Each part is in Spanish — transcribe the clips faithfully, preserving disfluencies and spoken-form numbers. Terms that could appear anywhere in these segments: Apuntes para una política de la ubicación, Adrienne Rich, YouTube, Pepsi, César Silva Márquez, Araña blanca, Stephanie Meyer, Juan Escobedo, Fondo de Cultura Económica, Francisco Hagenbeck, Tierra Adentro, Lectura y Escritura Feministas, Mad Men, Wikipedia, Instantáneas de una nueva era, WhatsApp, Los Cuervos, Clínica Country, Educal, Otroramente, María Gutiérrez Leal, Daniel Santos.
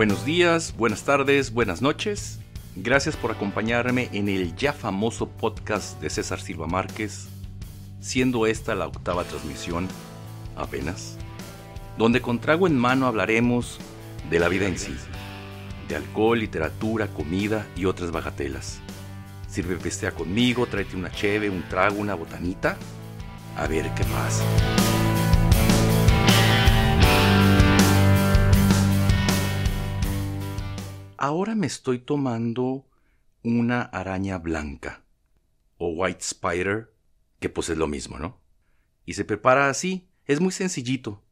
Buenos días, buenas tardes, buenas noches. Gracias por acompañarme en el ya famoso podcast de César Silva Márquez, siendo esta la octava transmisión, apenas, donde con trago en mano hablaremos de la vida en sí, de alcohol, literatura, comida y otras bagatelas. Sirve pestea conmigo, tráete una cheve, un trago, una botanita, a ver qué pasa. Ahora me estoy tomando una araña blanca, o white spider, que pues es lo mismo, ¿no? Y se prepara así, es muy sencillito.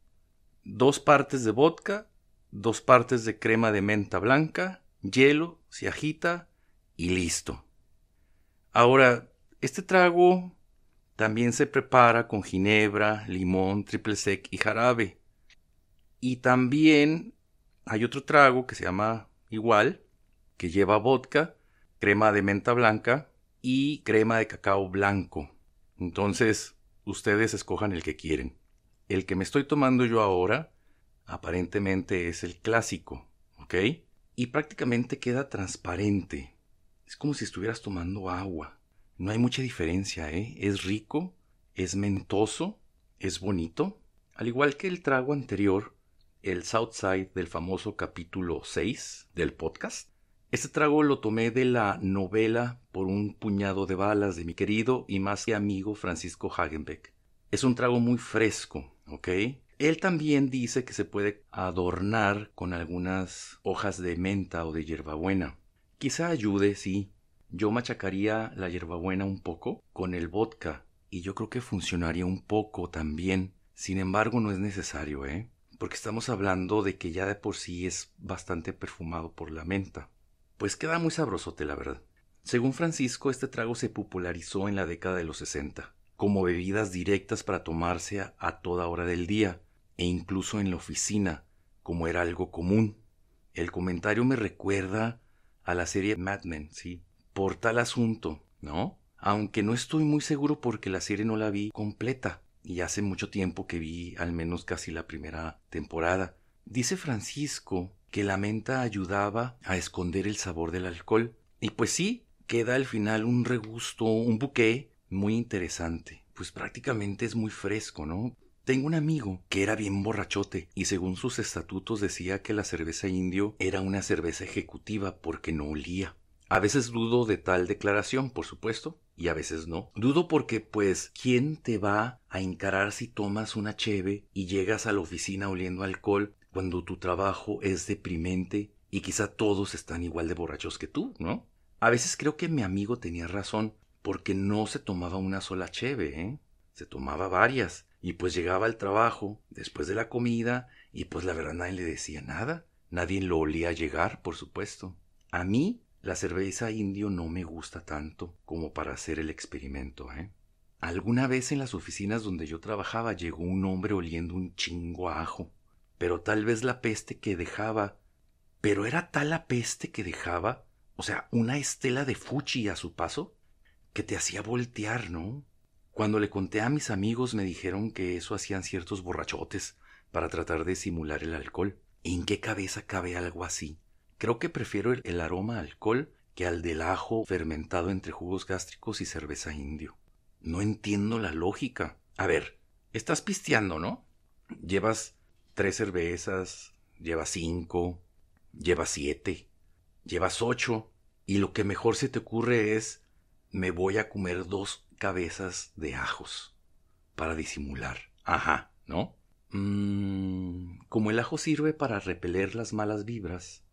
Dos partes de vodka, dos partes de crema de menta blanca, hielo, se agita y listo. Ahora, este trago también se prepara con ginebra, limón, triple sec y jarabe. Y también hay otro trago que se llama igual, que lleva vodka, crema de menta blanca y crema de cacao blanco. Entonces, ustedes escojan el que quieren. El que me estoy tomando yo ahora, aparentemente es el clásico, ¿ok? Y prácticamente queda transparente. Es como si estuvieras tomando agua. No hay mucha diferencia, ¿eh? Es rico, es mentoso, es bonito. Al igual que el trago anterior, el Southside del famoso capítulo seis del podcast. Este trago lo tomé de la novela Por un puñado de balas de mi querido y más que amigo Francisco Hagenbeck. Es un trago muy fresco, ¿ok? Él también dice que se puede adornar con algunas hojas de menta o de hierbabuena. Quizá ayude, sí. Yo machacaría la hierbabuena un poco con el vodka y yo creo que funcionaría un poco también. Sin embargo, no es necesario, ¿eh? Porque estamos hablando de que ya de por sí es bastante perfumado por la menta. Pues queda muy sabrosote, la verdad. Según Francisco, este trago se popularizó en la década de los sesenta, como bebidas directas para tomarse a, a toda hora del día, e incluso en la oficina, como era algo común. El comentario me recuerda a la serie Mad Men, sí, por tal asunto, ¿no? Aunque no estoy muy seguro porque la serie no la vi completa, y hace mucho tiempo que vi al menos casi la primera temporada. Dice Francisco que la menta ayudaba a esconder el sabor del alcohol. Y pues sí, queda al final un regusto, un bouquet muy interesante. Pues prácticamente es muy fresco, ¿no? Tengo un amigo que era bien borrachote y según sus estatutos decía que la cerveza indio era una cerveza ejecutiva porque no olía. A veces dudo de tal declaración, por supuesto, y a veces no. Dudo porque, pues, ¿quién te va a encarar si tomas una cheve y llegas a la oficina oliendo alcohol? Cuando tu trabajo es deprimente y quizá todos están igual de borrachos que tú, ¿no? A veces creo que mi amigo tenía razón porque no se tomaba una sola cheve, ¿eh? Se tomaba varias y pues llegaba al trabajo después de la comida y pues la verdad nadie le decía nada. Nadie lo olía llegar, por supuesto. A mí la cerveza indio no me gusta tanto como para hacer el experimento, ¿eh? Alguna vez en las oficinas donde yo trabajaba llegó un hombre oliendo un chingo a ajo. Pero tal vez la peste que dejaba, pero era tal la peste que dejaba, o sea, una estela de fuchi a su paso, que te hacía voltear, ¿no? Cuando le conté a mis amigos me dijeron que eso hacían ciertos borrachotes para tratar de simular el alcohol. ¿En qué cabeza cabe algo así? Creo que prefiero el, el aroma a alcohol que al del ajo fermentado entre jugos gástricos y cerveza indio. No entiendo la lógica. A ver, estás pisteando, ¿no? Llevas tres cervezas, llevas cinco, llevas siete, llevas ocho, y lo que mejor se te ocurre es, me voy a comer dos cabezas de ajos, para disimular, ajá, ¿no? Mm, como el ajo sirve para repeler las malas vibras,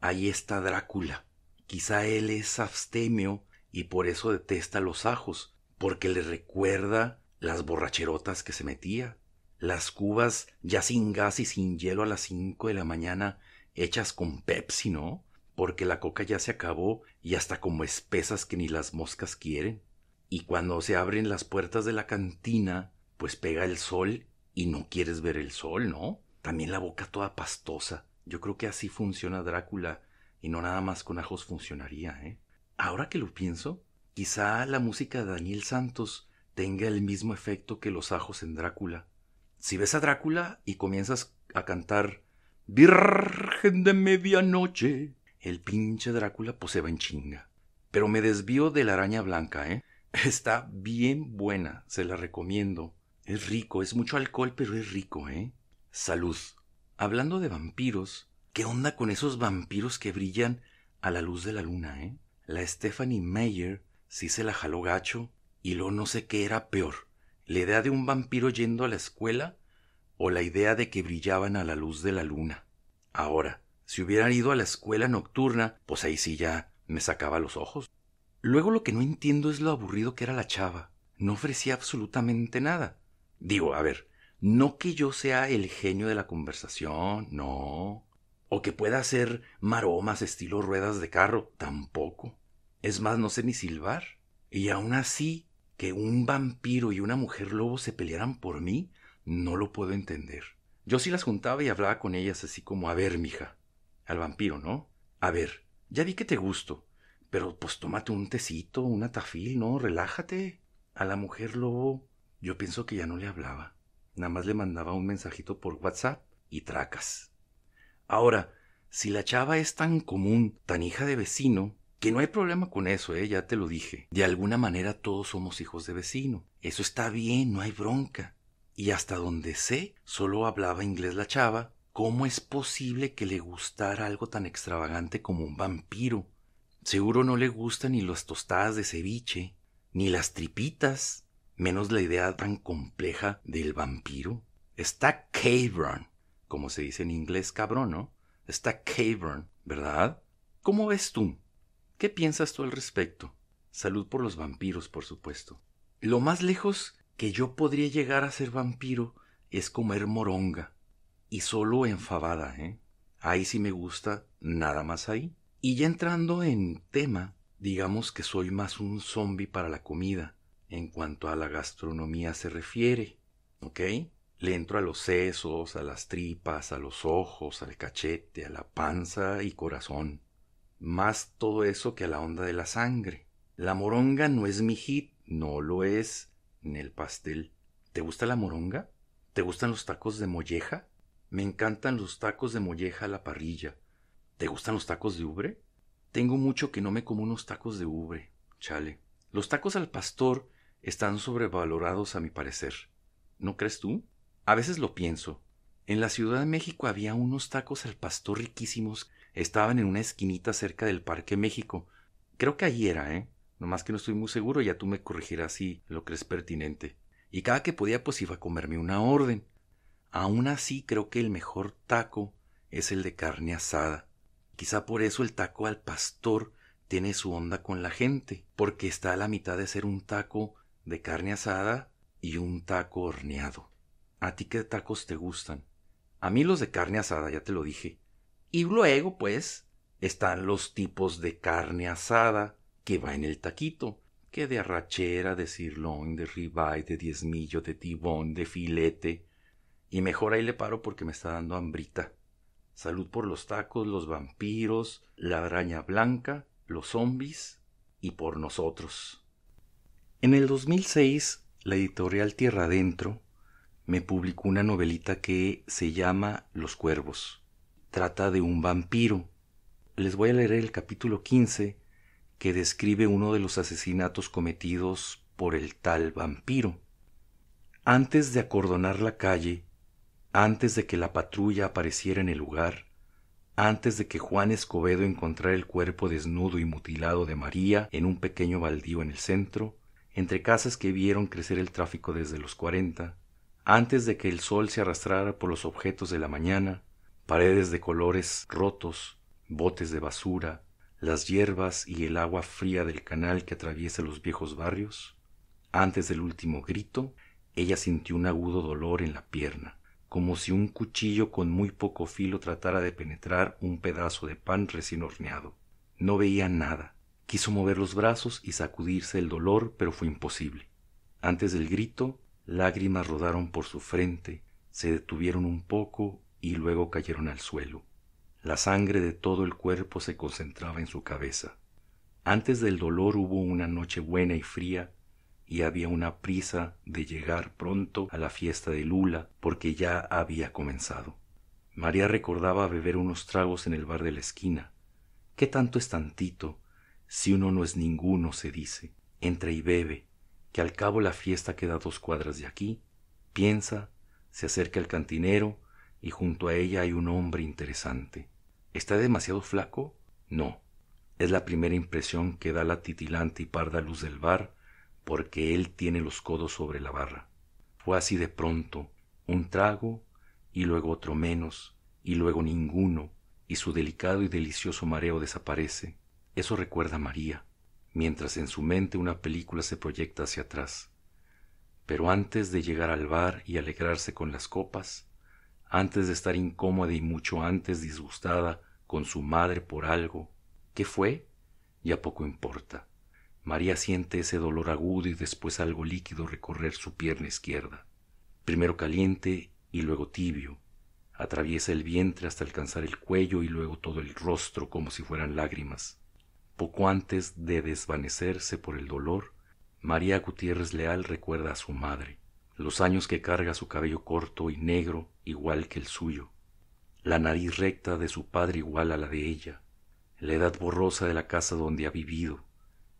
ahí está Drácula, quizá él es abstemio y por eso detesta los ajos, porque le recuerda las borracherotas que se metía. Las cubas ya sin gas y sin hielo a las cinco de la mañana hechas con Pepsi, ¿no? Porque la coca ya se acabó y hasta como espesas que ni las moscas quieren. Y cuando se abren las puertas de la cantina, pues pega el sol y no quieres ver el sol, ¿no? También la boca toda pastosa. Yo creo que así funciona Drácula y no nada más con ajos funcionaría, ¿eh? Ahora que lo pienso, quizá la música de Daniel Santos tenga el mismo efecto que los ajos en Drácula. Si ves a Drácula y comienzas a cantar Virgen de medianoche. El pinche Drácula pues se va en chinga. Pero me desvío de La araña blanca, ¿eh? Está bien buena, se la recomiendo. Es rico, es mucho alcohol, pero es rico, ¿eh? Salud. Hablando de vampiros, ¿qué onda con esos vampiros que brillan a la luz de la luna, eh? La Stephanie Meyer sí se la jaló gacho y luego no sé qué era peor. ¿La idea de un vampiro yendo a la escuela o la idea de que brillaban a la luz de la luna? Ahora, si hubieran ido a la escuela nocturna, pues ahí sí ya me sacaba los ojos. Luego lo que no entiendo es lo aburrido que era la chava. No ofrecía absolutamente nada. Digo, a ver, no que yo sea el genio de la conversación, no. O que pueda hacer maromas estilo ruedas de carro, tampoco. Es más, no sé ni silbar. Y aún así, que un vampiro y una mujer lobo se pelearan por mí, no lo puedo entender. Yo sí las juntaba y hablaba con ellas así como, a ver, mija, al vampiro, ¿no? A ver, ya vi que te gusto, pero pues tómate un tecito, un atafil, ¿no? Relájate. A la mujer lobo, yo pienso que ya no le hablaba. Nada más le mandaba un mensajito por WhatsApp y tracas. Ahora, si la chava es tan común, tan hija de vecino, que no hay problema con eso, ¿eh? Ya te lo dije. De alguna manera todos somos hijos de vecino. Eso está bien, no hay bronca. Y hasta donde sé, solo hablaba inglés la chava. ¿Cómo es posible que le gustara algo tan extravagante como un vampiro? Seguro no le gustan ni las tostadas de ceviche, ni las tripitas, menos la idea tan compleja del vampiro. Está cabrón, como se dice en inglés, cabrón, ¿no? Está cabrón, ¿verdad? ¿Cómo ves tú? ¿Qué piensas tú al respecto? Salud por los vampiros, por supuesto. Lo más lejos que yo podría llegar a ser vampiro es comer moronga. Y solo enfabada, ¿eh? Ahí sí me gusta, nada más ahí. Y ya entrando en tema, digamos que soy más un zombie para la comida. En cuanto a la gastronomía se refiere, ¿ok? Le entro a los sesos, a las tripas, a los ojos, al cachete, a la panza y corazón. Más todo eso que a la onda de la sangre. La moronga no es mi hit, no lo es, ni el pastel. ¿Te gusta la moronga? ¿Te gustan los tacos de molleja? Me encantan los tacos de molleja a la parrilla. ¿Te gustan los tacos de ubre? Tengo mucho que no me como unos tacos de ubre, chale. Los tacos al pastor están sobrevalorados a mi parecer. ¿No crees tú? A veces lo pienso. En la Ciudad de México había unos tacos al pastor riquísimos. Estaban en una esquinita cerca del Parque México. Creo que ahí era, ¿eh? Nomás que no estoy muy seguro, ya tú me corregirás si lo crees pertinente. Y cada que podía, pues iba a comerme una orden. Aún así, creo que el mejor taco es el de carne asada. Quizá por eso el taco al pastor tiene su onda con la gente, porque está a la mitad de ser un taco de carne asada y un taco horneado. ¿A ti qué tacos te gustan? A mí los de carne asada, ya te lo dije. Y luego, pues, están los tipos de carne asada que va en el taquito. Que de arrachera, de sirloin, de ribeye, de diezmillo, de tibón, de filete. Y mejor ahí le paro porque me está dando hambrita. Salud por los tacos, los vampiros, la araña blanca, los zombies y por nosotros. En el dos mil seis, la editorial Tierra Adentro me publicó una novelita que se llama Los Cuervos. Trata de un vampiro. Les voy a leer el capítulo quince que describe uno de los asesinatos cometidos por el tal vampiro. Antes de acordonar la calle, antes de que la patrulla apareciera en el lugar, antes de que Juan Escobedo encontrara el cuerpo desnudo y mutilado de María en un pequeño baldío en el centro, entre casas que vieron crecer el tráfico desde los cuarenta, antes de que el sol se arrastrara por los objetos de la mañana, paredes de colores rotos, botes de basura, las hierbas y el agua fría del canal que atraviesa los viejos barrios, antes del último grito, ella sintió un agudo dolor en la pierna, como si un cuchillo con muy poco filo tratara de penetrar un pedazo de pan recién horneado. No veía nada. Quiso mover los brazos y sacudirse el dolor, pero fue imposible. Antes del grito, lágrimas rodaron por su frente, se detuvieron un poco y luego cayeron al suelo. La sangre de todo el cuerpo se concentraba en su cabeza. Antes del dolor hubo una noche buena y fría y había una prisa de llegar pronto a la fiesta de Lula porque ya había comenzado. María recordaba beber unos tragos en el bar de la esquina. ¿Qué tanto es tantito? Si uno no es ninguno, se dice. Entra y bebe, que al cabo la fiesta queda a dos cuadras de aquí. Piensa, se acerca el cantinero y junto a ella hay un hombre interesante. ¿Está demasiado flaco? No. Es la primera impresión que da la titilante y parda luz del bar, porque él tiene los codos sobre la barra. Fue así de pronto, un trago, y luego otro menos, y luego ninguno, y su delicado y delicioso mareo desaparece. Eso recuerda a María, mientras en su mente una película se proyecta hacia atrás. Pero antes de llegar al bar y alegrarse con las copas, antes de estar incómoda y mucho antes disgustada con su madre por algo, ¿qué fue? Ya poco importa. María siente ese dolor agudo y después algo líquido recorrer su pierna izquierda. Primero caliente y luego tibio. Atraviesa el vientre hasta alcanzar el cuello y luego todo el rostro como si fueran lágrimas. Poco antes de desvanecerse por el dolor, María Gutiérrez Leal recuerda a su madre. Los años que carga su cabello corto y negro igual que el suyo. La nariz recta de su padre igual a la de ella. La edad borrosa de la casa donde ha vivido,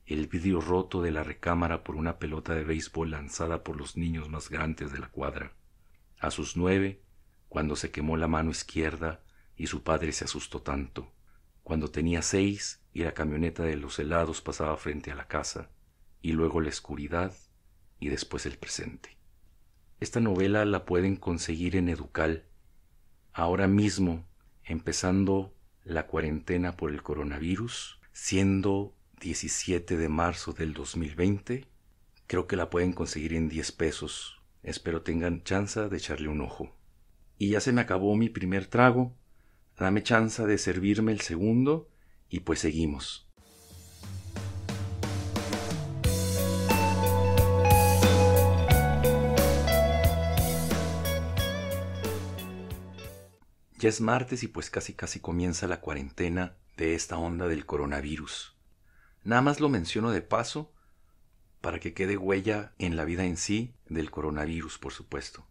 el vidrio roto de la recámara por una pelota de béisbol lanzada por los niños más grandes de la cuadra. A sus nueve, cuando se quemó la mano izquierda y su padre se asustó tanto. Cuando tenía seis y la camioneta de los helados pasaba frente a la casa, y luego la oscuridad y después el presente. Esta novela la pueden conseguir en Educal, ahora mismo, empezando la cuarentena por el coronavirus, siendo diecisiete de marzo del dos mil veinte, creo que la pueden conseguir en diez pesos. Espero tengan chance de echarle un ojo. Y ya se me acabó mi primer trago. Dame chance de servirme el segundo y pues seguimos. Ya es martes y pues casi casi comienza la cuarentena de esta onda del coronavirus. Nada más lo menciono de paso para que quede huella en la vida en sí del coronavirus, por supuesto.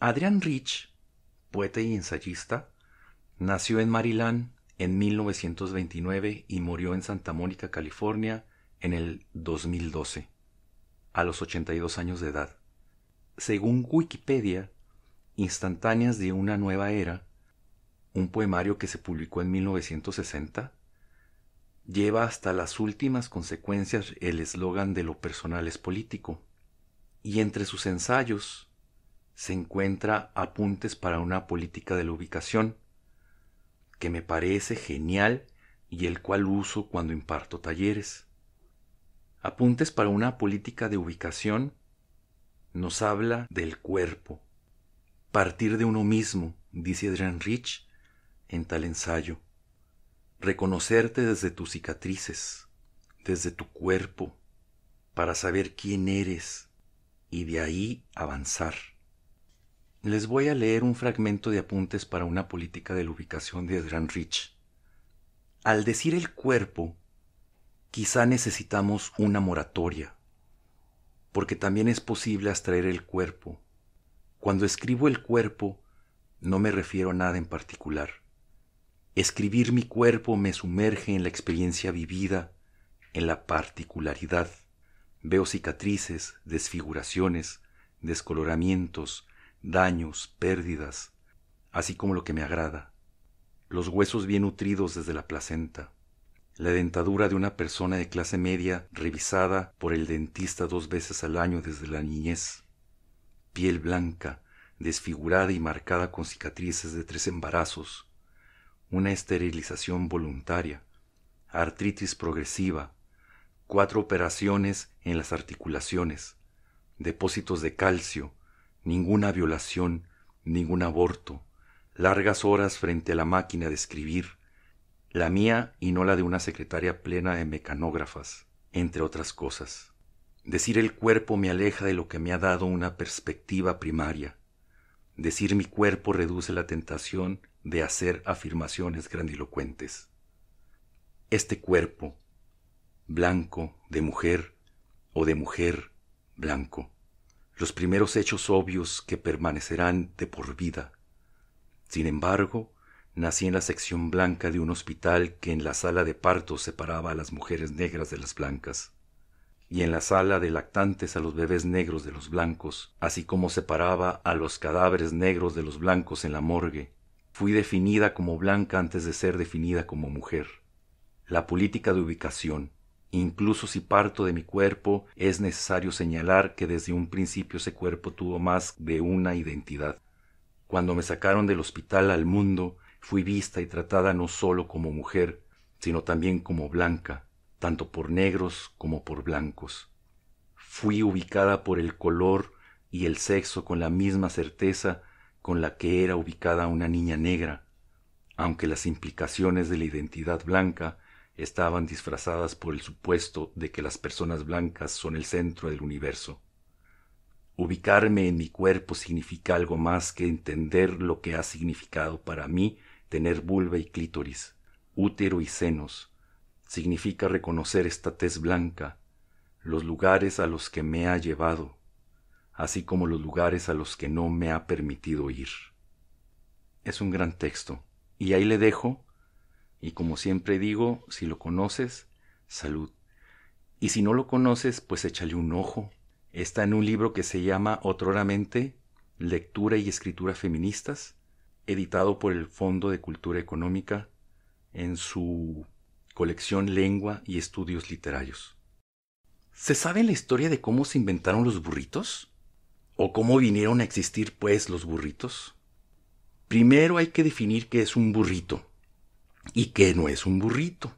Adrienne Rich, poeta y ensayista, nació en Maryland en mil novecientos veintinueve y murió en Santa Mónica, California, en el dos mil doce, a los ochenta y dos años de edad. Según Wikipedia, Instantáneas de una nueva era, un poemario que se publicó en mil novecientos sesenta, lleva hasta las últimas consecuencias el eslogan de lo personal es político, y entre sus ensayos se encuentra Apuntes para una política de la ubicación, que me parece genial y el cual uso cuando imparto talleres. Apuntes para una política de ubicación nos habla del cuerpo. Partir de uno mismo, dice Adrienne Rich en tal ensayo. Reconocerte desde tus cicatrices, desde tu cuerpo, para saber quién eres y de ahí avanzar. Les voy a leer un fragmento de Apuntes para una política de la ubicación de Adrienne Rich. Al decir el cuerpo, quizá necesitamos una moratoria, porque también es posible abstraer el cuerpo. Cuando escribo el cuerpo, no me refiero a nada en particular. Escribir mi cuerpo me sumerge en la experiencia vivida, en la particularidad. Veo cicatrices, desfiguraciones, descoloramientos, daños, pérdidas, así como lo que me agrada. Los huesos bien nutridos desde la placenta. La dentadura de una persona de clase media revisada por el dentista dos veces al año desde la niñez. Piel blanca, desfigurada y marcada con cicatrices de tres embarazos, una esterilización voluntaria, artritis progresiva, cuatro operaciones en las articulaciones, depósitos de calcio, ninguna violación, ningún aborto, largas horas frente a la máquina de escribir, la mía y no la de una secretaria plena de mecanógrafas, entre otras cosas. Decir el cuerpo me aleja de lo que me ha dado una perspectiva primaria. Decir mi cuerpo reduce la tentación de hacer afirmaciones grandilocuentes. Este cuerpo, blanco de mujer o de mujer blanco. Los primeros hechos obvios que permanecerán de por vida. Sin embargo, nací en la sección blanca de un hospital que en la sala de partos separaba a las mujeres negras de las blancas, y en la sala de lactantes a los bebés negros de los blancos, así como separaba a los cadáveres negros de los blancos en la morgue. Fui definida como blanca antes de ser definida como mujer. La política de ubicación, incluso si parto de mi cuerpo, es necesario señalar que desde un principio ese cuerpo tuvo más de una identidad. Cuando me sacaron del hospital al mundo, fui vista y tratada no solo como mujer, sino también como blanca, tanto por negros como por blancos. Fui ubicada por el color y el sexo con la misma certeza con la que era ubicada una niña negra, aunque las implicaciones de la identidad blanca estaban disfrazadas por el supuesto de que las personas blancas son el centro del universo. Ubicarme en mi cuerpo significa algo más que entender lo que ha significado para mí tener vulva y clítoris, útero y senos. Significa reconocer esta tez blanca, los lugares a los que me ha llevado, así como los lugares a los que no me ha permitido ir. Es un gran texto, y ahí le dejo, y como siempre digo, si lo conoces, salud. Y si no lo conoces, pues échale un ojo. Está en un libro que se llama Otroramente, Lectura y Escritura Feministas, editado por el Fondo de Cultura Económica en su colección Lengua y Estudios Literarios. ¿Se sabe la historia de cómo se inventaron los burritos? ¿O cómo vinieron a existir, pues, los burritos? Primero hay que definir qué es un burrito y qué no es un burrito.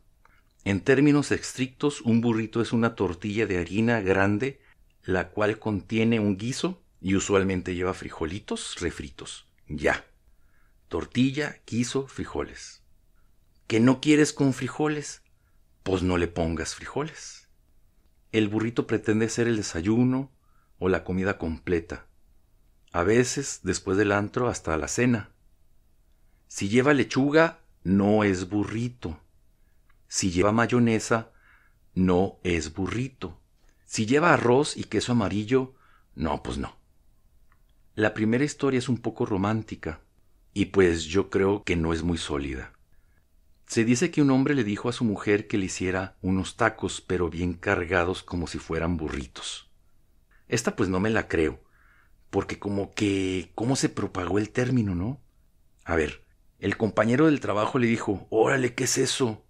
En términos estrictos, un burrito es una tortilla de harina grande la cual contiene un guiso y usualmente lleva frijolitos refritos. Ya. Tortilla, guiso, frijoles. ¿Que no quieres con frijoles? Pues no le pongas frijoles. El burrito pretende ser el desayuno o la comida completa. A veces, después del antro, hasta la cena. Si lleva lechuga, no es burrito. Si lleva mayonesa, no es burrito. Si lleva arroz y queso amarillo, no, pues no. La primera historia es un poco romántica, y pues yo creo que no es muy sólida. Se dice que un hombre le dijo a su mujer que le hiciera unos tacos, pero bien cargados como si fueran burritos. Esta pues no me la creo, porque como que... ¿cómo se propagó el término, no? A ver, el compañero del trabajo le dijo, órale, ¿qué es eso?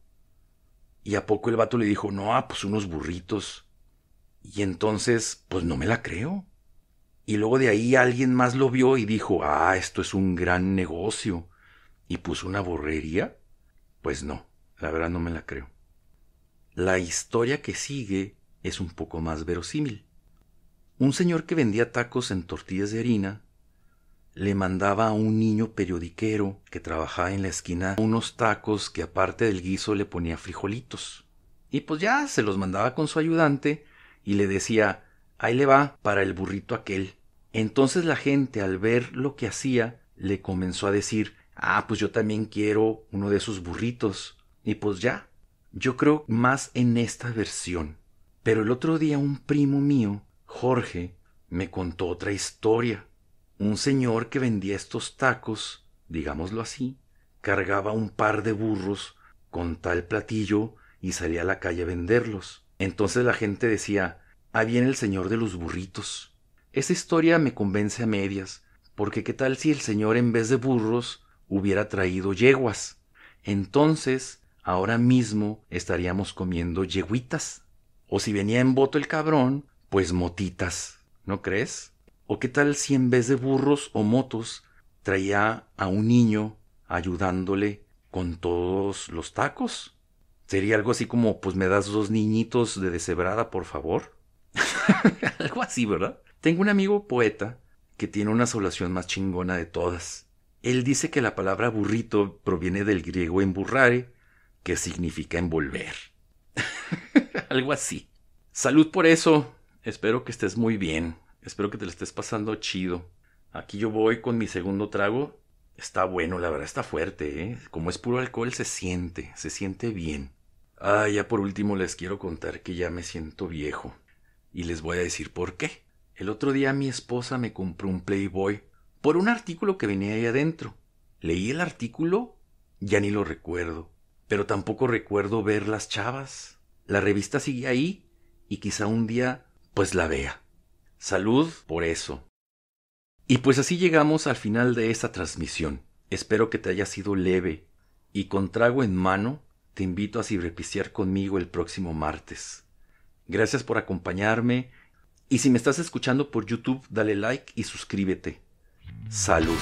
Y a poco el vato le dijo, no, ah, pues unos burritos. Y entonces, pues no me la creo. Y luego de ahí alguien más lo vio y dijo, ah, esto es un gran negocio. Y puso una borrería. Pues no, la verdad no me la creo. La historia que sigue es un poco más verosímil. Un señor que vendía tacos en tortillas de harina le mandaba a un niño periodiquero que trabajaba en la esquina unos tacos que aparte del guiso le ponía frijolitos. Y pues ya se los mandaba con su ayudante y le decía, ahí le va para el burrito aquel. Entonces la gente, al ver lo que hacía, le comenzó a decir, ah, pues yo también quiero uno de esos burritos. Y pues ya, yo creo más en esta versión. Pero el otro día un primo mío, Jorge, me contó otra historia. Un señor que vendía estos tacos, digámoslo así, cargaba un par de burros con tal platillo y salía a la calle a venderlos. Entonces la gente decía, ah, viene el señor de los burritos. Esa historia me convence a medias, porque qué tal si el señor en vez de burros hubiera traído yeguas. Entonces, ahora mismo estaríamos comiendo yeguitas. O si venía en boto el cabrón, pues motitas, ¿no crees? O qué tal si en vez de burros o motos traía a un niño ayudándole con todos los tacos. Sería algo así como, pues me das dos niñitos de deshebrada, por favor. Algo así, ¿verdad? Tengo un amigo poeta que tiene una solación más chingona de todas. Él dice que la palabra burrito proviene del griego emburrare, que significa envolver. Algo así. Salud por eso. Espero que estés muy bien. Espero que te lo estés pasando chido. Aquí yo voy con mi segundo trago. Está bueno, la verdad está fuerte, ¿eh? Como es puro alcohol se siente, se siente bien. Ah, ya por último les quiero contar que ya me siento viejo. Y les voy a decir por qué. El otro día mi esposa me compró un Playboy por un artículo que venía ahí adentro. Leí el artículo, ya ni lo recuerdo, pero tampoco recuerdo ver las chavas. La revista sigue ahí y quizá un día pues la vea. Salud por eso. Y pues así llegamos al final de esta transmisión. Espero que te haya sido leve y con trago en mano te invito a ciberpistear conmigo el próximo martes. Gracias por acompañarme y si me estás escuchando por YouTube, dale like y suscríbete. Salud.